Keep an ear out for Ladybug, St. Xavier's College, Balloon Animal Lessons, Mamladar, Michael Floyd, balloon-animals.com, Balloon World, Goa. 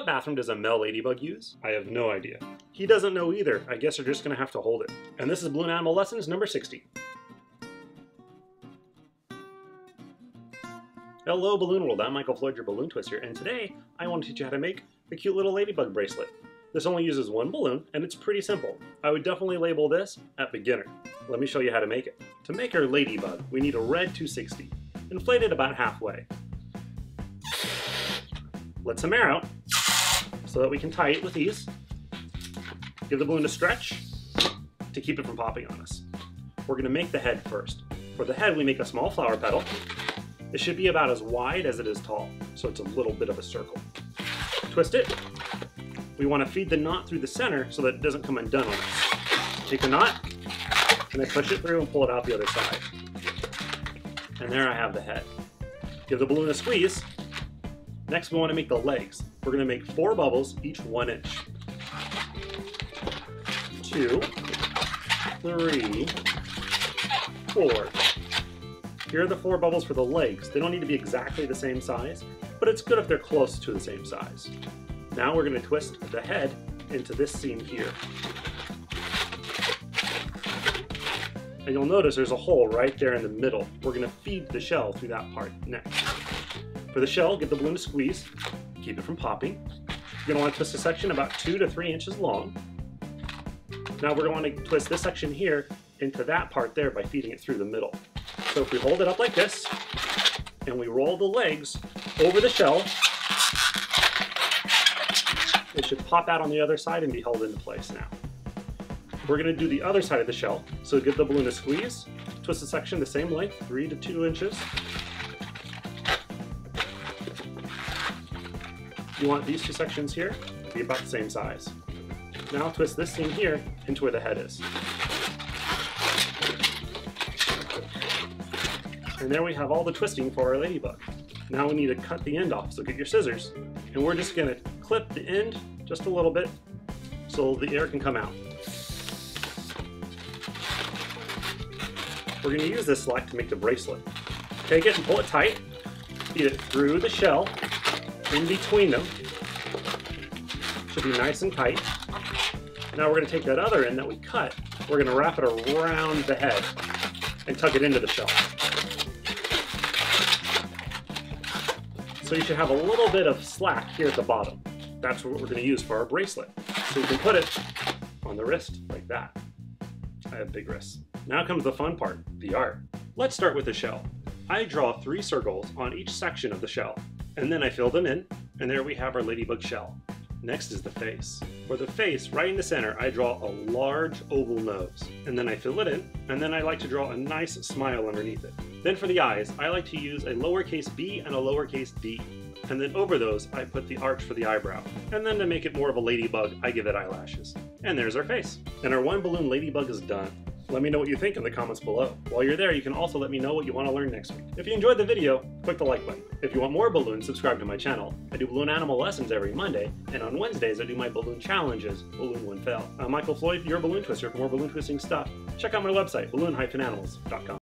What bathroom does a male ladybug use? I have no idea. He doesn't know either. I guess you're just gonna have to hold it. And this is Balloon Animal Lessons number 60. Hello Balloon World, I'm Michael Floyd, your balloon twister, and today I want to teach you how to make a cute little ladybug bracelet. This only uses one balloon, and it's pretty simple. I would definitely label this at beginner. Let me show you how to make it. To make our ladybug, we need a red 260, inflated about halfway. Let some air out, so that we can tie it with ease. Give the balloon a stretch to keep it from popping on us. We're gonna make the head first. For the head, we make a small flower petal. It should be about as wide as it is tall, so it's a little bit of a circle. Twist it. We want to feed the knot through the center so that it doesn't come undone on us. Take the knot, and then push it through and pull it out the other side. And there I have the head. Give the balloon a squeeze. Next, we want to make the legs. We're going to make 4 bubbles, each 1 inch. 2, 3, 4. Here are the 4 bubbles for the legs. They don't need to be exactly the same size, but it's good if they're close to the same size. Now we're going to twist the head into this seam here. And you'll notice there's a hole right there in the middle. We're going to feed the shell through that part next. For the shell, give the balloon a squeeze, keep it from popping. You're going to want to twist a section about 2 to 3 inches long. Now we're going to want to twist this section here into that part there by feeding it through the middle. So if we hold it up like this, and we roll the legs over the shell, it should pop out on the other side and be held into place now. We're going to do the other side of the shell, so give the balloon a squeeze, twist the section the same length, 3 to 2 inches. You want these 2 sections here to be about the same size. Now twist this seam here into where the head is. And there we have all the twisting for our ladybug. Now we need to cut the end off, so get your scissors. And we're just gonna clip the end just a little bit so the air can come out. We're gonna use this slack to make the bracelet. Take it and pull it tight, feed it through the shell, in between them. Should be nice and tight. Now we're gonna take that other end that we cut, we're gonna wrap it around the head and tuck it into the shell. So you should have a little bit of slack here at the bottom. That's what we're going to use for our bracelet. So you can put it on the wrist like that. I have big wrists. Now comes the fun part, the art. Let's start with the shell. I draw 3 circles on each section of the shell, and then I fill them in, and there we have our ladybug shell. Next is the face. For the face, right in the center, I draw a large oval nose, and then I fill it in, and then I like to draw a nice smile underneath it. Then for the eyes, I like to use a lowercase b and a lowercase d. And then over those, I put the arch for the eyebrow. And then to make it more of a ladybug, I give it eyelashes. And there's our face. And our one balloon ladybug is done. Let me know what you think in the comments below. While you're there, you can also let me know what you want to learn next week. If you enjoyed the video, click the like button. If you want more balloons, subscribe to my channel. I do Balloon Animal Lessons every Monday, and on Wednesdays I do my balloon challenges, Balloon One Fail. I'm Michael Floyd, your balloon twister. For more balloon twisting stuff, check out my website, balloon-animals.com.